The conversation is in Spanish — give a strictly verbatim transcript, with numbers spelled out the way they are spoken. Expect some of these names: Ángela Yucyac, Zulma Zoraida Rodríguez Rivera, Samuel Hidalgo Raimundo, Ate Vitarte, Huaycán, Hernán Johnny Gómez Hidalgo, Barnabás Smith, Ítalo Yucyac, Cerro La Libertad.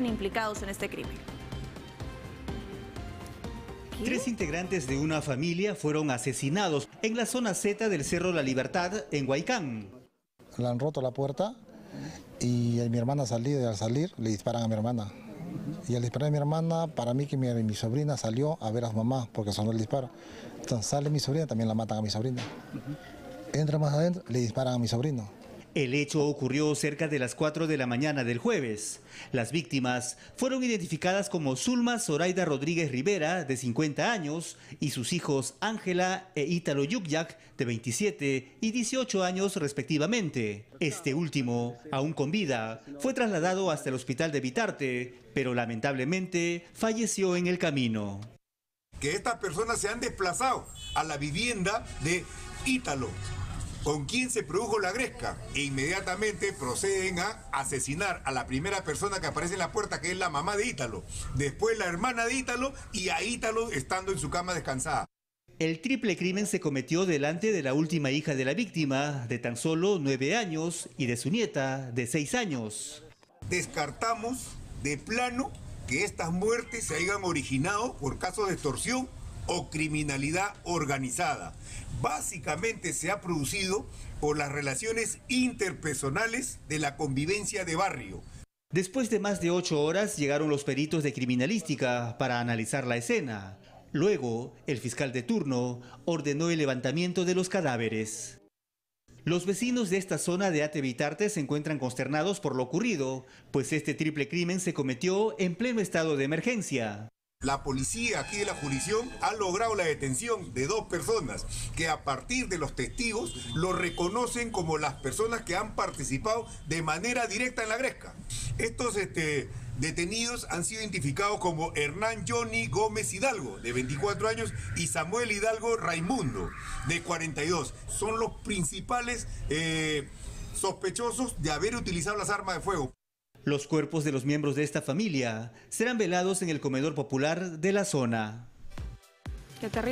eran implicados en este crimen. ¿Qué? Tres integrantes de una familia fueron asesinados en la zona zeta del Cerro La Libertad, en Huaycán. Le han roto la puerta y mi hermana salió, y al salir le disparan a mi hermana. Y al disparar a mi hermana, para mí que mi, mi sobrina salió a ver a su mamá, porque sonó el disparo. Entonces sale mi sobrina, también la matan a mi sobrina. Entra más adentro, le disparan a mi sobrino. El hecho ocurrió cerca de las cuatro de la mañana del jueves. Las víctimas fueron identificadas como Zulma Zoraida Rodríguez Rivera, de cincuenta años, y sus hijos Ángela e Ítalo Yucyac, de veintisiete y dieciocho años respectivamente. Este último, aún con vida, fue trasladado hasta el hospital de Vitarte, pero lamentablemente falleció en el camino. Que estas personas se han desplazado a la vivienda de Ítalo, con quien se produjo la gresca, e inmediatamente proceden a asesinar a la primera persona que aparece en la puerta, que es la mamá de Ítalo, después la hermana de Ítalo y a Ítalo estando en su cama descansada. El triple crimen se cometió delante de la última hija de la víctima, de tan solo nueve años, y de su nieta, de seis años. Descartamos de plano que estas muertes se hayan originado por casos de extorsión o criminalidad organizada. Básicamente se ha producido por las relaciones interpersonales de la convivencia de barrio. Después de más de ocho horas llegaron los peritos de criminalística para analizar la escena. Luego, el fiscal de turno ordenó el levantamiento de los cadáveres. Los vecinos de esta zona de Ate Vitarte se encuentran consternados por lo ocurrido, pues este triple crimen se cometió en pleno estado de emergencia. La policía aquí de la jurisdicción ha logrado la detención de dos personas que a partir de los testigos lo reconocen como las personas que han participado de manera directa en la gresca. Estos este, detenidos han sido identificados como Hernán Johnny Gómez Hidalgo, de veinticuatro años, y Samuel Hidalgo Raimundo, de cuarenta y dos. Son los principales eh, sospechosos de haber utilizado las armas de fuego. Los cuerpos de los miembros de esta familia serán velados en el comedor popular de la zona.